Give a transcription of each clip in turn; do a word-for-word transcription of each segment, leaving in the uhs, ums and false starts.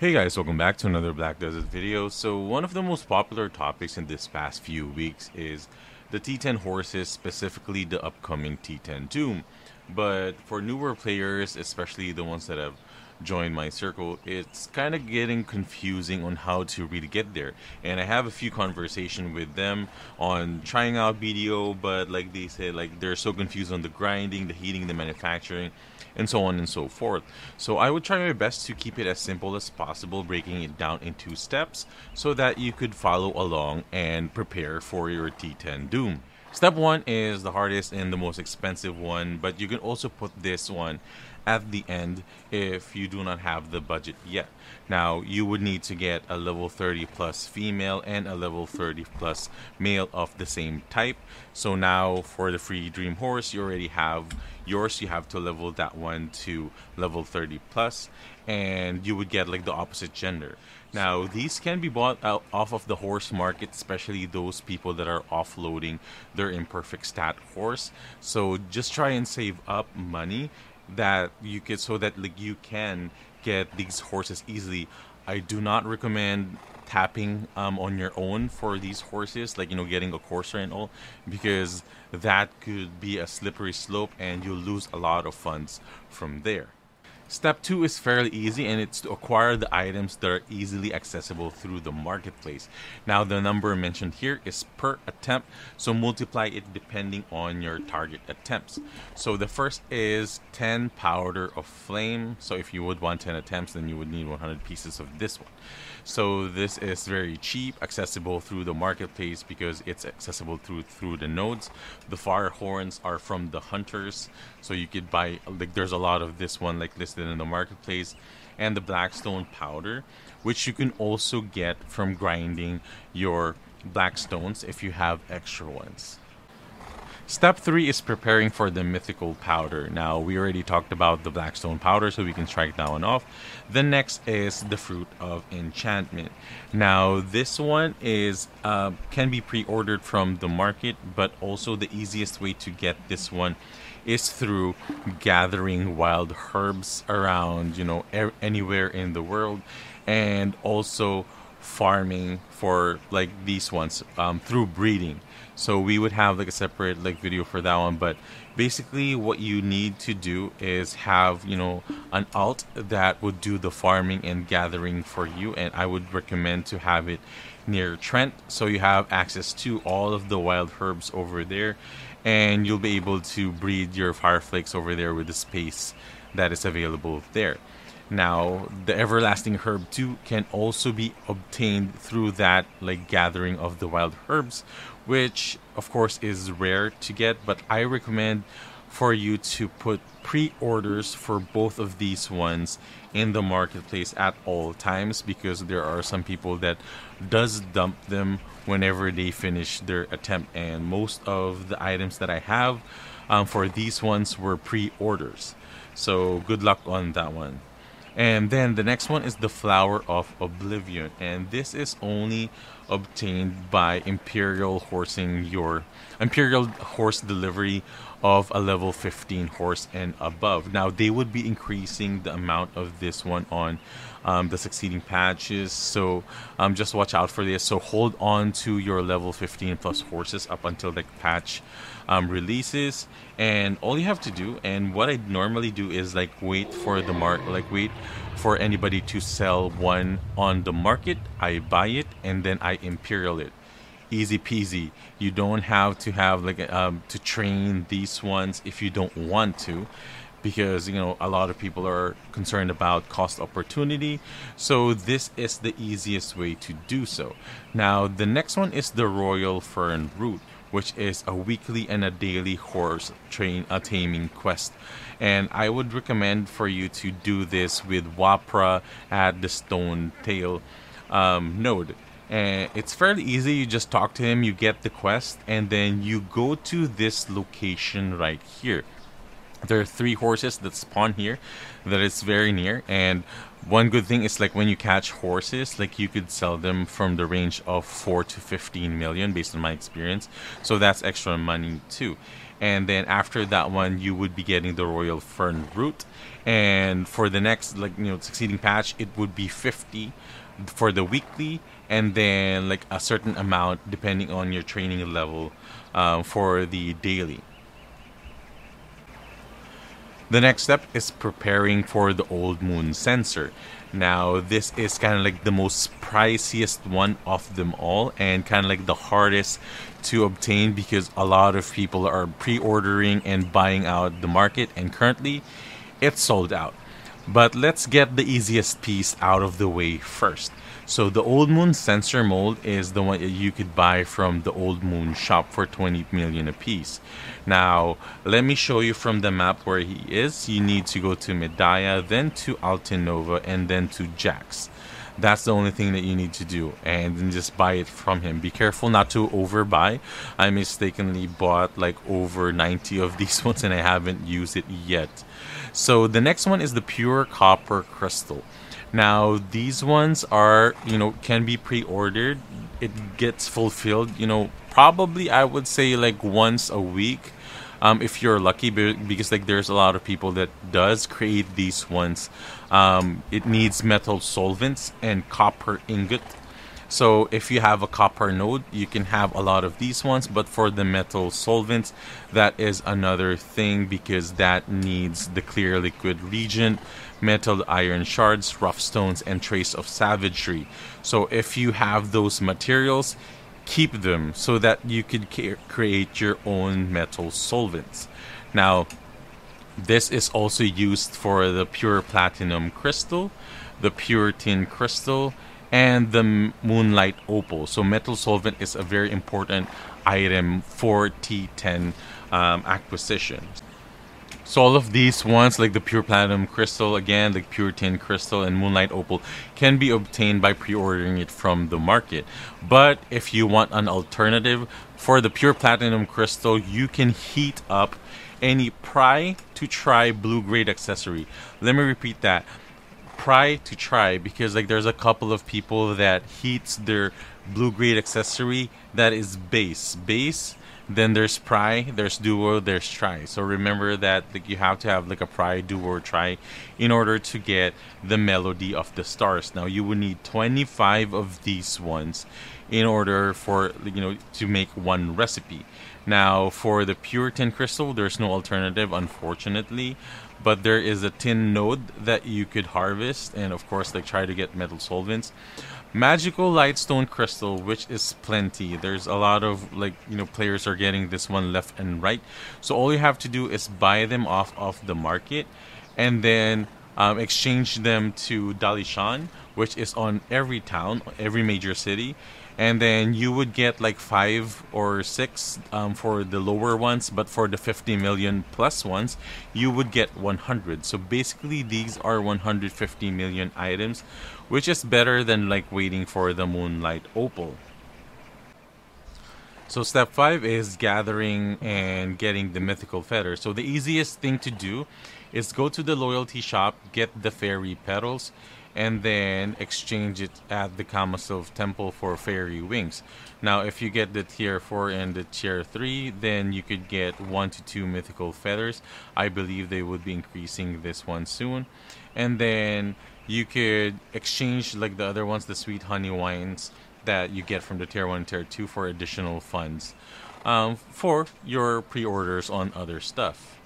Hey guys, welcome back to another Black Desert video. So one of the most popular topics in this past few weeks is the T ten horses, specifically the upcoming T ten Doom. But for newer players, especially the ones that have joined my circle, it's kind of getting confusing on how to really get there. And I have a few conversations with them on trying out B D O, but like they said, like they're so confused on the grinding, the heating, the manufacturing, and so on and so forth. So I would try my best to keep it as simple as possible, breaking it down into steps so that you could follow along and prepare for your T ten Doom. Step one is the hardest and the most expensive one, but you can also put this one at the end if you do not have the budget yet. Now, you would need to get a level thirty plus female and a level thirty plus male of the same type. So now for the free dream horse, you already have yours. You have to level that one to level thirty plus, and you would get like the opposite gender. Now, these can be bought out off of the horse market, especially those people that are offloading their imperfect stat horse. So just try and save up money that you could, so that like you can get these horses easily. I do not recommend tapping um, on your own for these horses, like, you know, getting a courser and all, because that could be a slippery slope and you'll lose a lot of funds from there. Step two is fairly easy, and it's to acquire the items that are easily accessible through the marketplace. Now, the number mentioned here is per attempt, so multiply it depending on your target attempts. So the first is ten powder of flame. So if you would want ten attempts, then you would need one hundred pieces of this one. So this is very cheap, accessible through the marketplace because it's accessible through through the nodes. The fire horns are from the hunters, so you could buy, like, there's a lot of this one like listed in the marketplace, and the blackstone powder, which you can also get from grinding your blackstones if you have extra ones. Step three is preparing for the mythical powder. Now, we already talked about the blackstone powder, so we can strike that one off. The next is the fruit of enchantment. Now, this one is uh, can be pre-ordered from the market, but also the easiest way to get this one is through gathering wild herbs around, you know, er anywhere in the world, and also farming for like these ones um, through breeding. So we would have like a separate like video for that one, but basically what you need to do is have, you know, an alt that would do the farming and gathering for you, and I would recommend to have it near Trent, so you have access to all of the wild herbs over there, and you'll be able to breed your fireflakes over there with the space that is available there. Now, the everlasting herb too can also be obtained through that like gathering of the wild herbs, which of course is rare to get, but I recommend for you to put pre-orders for both of these ones in the marketplace at all times, because there are some people that does dump them whenever they finish their attempt, and most of the items that I have um, for these ones were pre-orders, so good luck on that one. And then the next one is the Flower of Oblivion, and this is only obtained by imperial horsing your imperial horse delivery of a level fifteen horse and above. Now, they would be increasing the amount of this one on um, the succeeding patches, so um, just watch out for this. So hold on to your level fifteen plus horses up until the patch um, releases, and all you have to do, and what I normally do, is like wait for the mark like wait for anybody to sell one on the market. I buy it and then I imperial it. Easy peasy. You don't have to have like um, to train these ones if you don't want to, because, you know, a lot of people are concerned about cost opportunity, so this is the easiest way to do so. Now, the next one is the Royal Fern Route, which is a weekly and a daily horse train a taming quest, and I would recommend for you to do this with Wapra at the Stone Tail um, node. And it's fairly easy. You just talk to him, you get the quest, and then you go to this location right here. There are three horses that spawn here that is very near, and One good thing is, like, when you catch horses, like, you could sell them from the range of four to fifteen million based on my experience. So that's extra money too. And then after that one, you would be getting the Royal Fern Route. And for the next, like, you know, succeeding patch, it would be fifty for the weekly. And then, like, a certain amount depending on your training level uh, for the daily. The next step is preparing for the Old Moon censer. Now, this is kind of like the most priciest one of them all, and kind of like the hardest to obtain because a lot of people are pre-ordering and buying out the market, and currently it's sold out. But let's get the easiest piece out of the way first. So the Old Moon censer mold is the one that you could buy from the Old Moon shop for twenty million a piece. Now, let me show you from the map where he is. You need to go to Medaya, then to Altenova, and then to Jax. That's the only thing that you need to do, and then just buy it from him. Be careful not to overbuy. I mistakenly bought like over ninety of these ones and I haven't used it yet. So the next one is the pure copper crystal. Now, these ones are, you know, can be pre-ordered. It gets fulfilled, you know, probably I would say like once a week. Um, if you're lucky, because like there's a lot of people that does create these ones. Um, it needs metal solvents and copper ingot. So if you have a copper node, you can have a lot of these ones, but for the metal solvents, that is another thing because that needs the clear liquid region, metal iron shards, rough stones, and trace of savagery. So if you have those materials, keep them so that you could create your own metal solvents. Now, this is also used for the pure platinum crystal, the pure tin crystal, and the moonlight opal. So metal solvent is a very important item for T ten um, acquisitions. So all of these ones, like the pure platinum crystal, again, the pure tin crystal, and moonlight opal, can be obtained by pre-ordering it from the market. But if you want an alternative for the pure platinum crystal, you can heat up any pry to try blue grade accessory. Let me repeat that. Pry to try, because like there's a couple of people that heats their blue grade accessory that is base base then there's pry, there's duo, there's try. So remember that, like, you have to have like a pry, duo, or try in order to get the Melody of the Stars. Now you will need twenty-five of these ones in order for, you know, to make one recipe. Now for the pure tin crystal, there's no alternative, unfortunately, but there is a tin node that you could harvest, and of course, like, try to get metal solvents. Magical lightstone crystal, which is plenty. There's a lot of, like, you know, players are getting this one left and right. So all you have to do is buy them off of the market, and then um, exchange them to Dalishan, which is on every town, every major city. And then you would get like five or six um, for the lower ones, but for the fifty million plus ones, you would get one hundred. So basically these are one hundred fifty million items, which is better than like waiting for the Moonlight Opal. So step five is gathering and getting the Mythical Feathers. So the easiest thing to do is go to the Loyalty Shop, get the Fairy Petals, and then exchange it at the Kamasov Temple for Fairy Wings. Now, if you get the tier four and the tier three, then you could get one to two Mythical Feathers. I believe they would be increasing this one soon. And then you could exchange, like, the other ones, the Sweet Honey Wines that you get from the tier one and tier two for additional funds um, for your pre-orders on other stuff.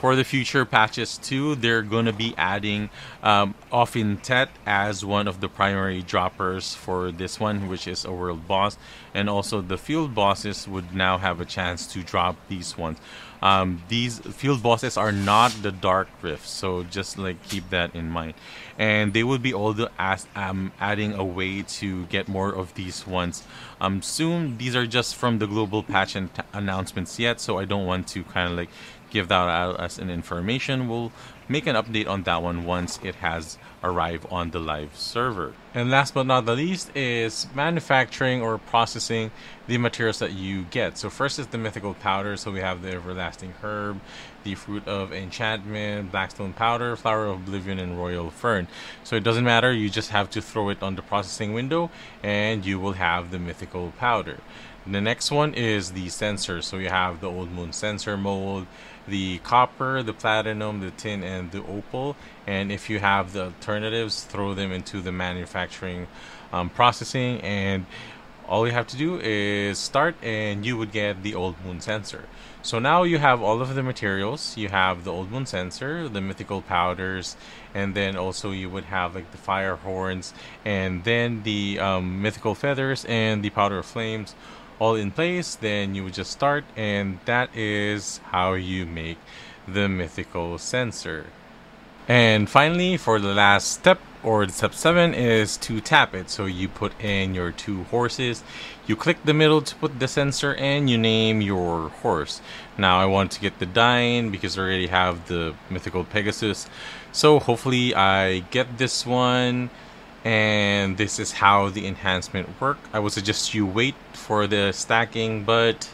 For the future patches too, they're going to be adding um, Offintet as one of the primary droppers for this one, which is a world boss. And also the field bosses would now have a chance to drop these ones. Um, these field bosses are not the Dark Rift, so just like keep that in mind. And they will be also as, um, adding a way to get more of these ones um, soon. These are just from the global patch and announcements yet, so I don't want to kind of like give that out as an information. We'll make an update on that one once it has arrived on the live server. And last but not the least is manufacturing or processing the materials that you get. So first is the mythical powder. So we have the everlasting herb, the fruit of enchantment, blackstone powder, flower of oblivion, and royal fern. So it doesn't matter, you just have to throw it on the processing window and you will have the mythical powder. The next one is the sensor. So you have the old moon sensor mold, the copper, the platinum, the tin, and the opal. And if you have the alternatives, throw them into the manufacturing um, processing, and all you have to do is start and you would get the old moon censer. So now you have all of the materials. You have the old moon censer, the mythical powders, and then also you would have like the fire horns, and then the um, mythical feathers and the powder of flames all in place. Then you would just start, and that is how you make the mythical censer. And finally, for the last step, or step seven, is to tap it. So you put in your two horses, you click the middle to put the sensor, and you name your horse. Now I want to get the Dine because I already have the mythical Pegasus, so hopefully I get this one. And this is how the enhancement work. I would suggest you wait for the stacking, but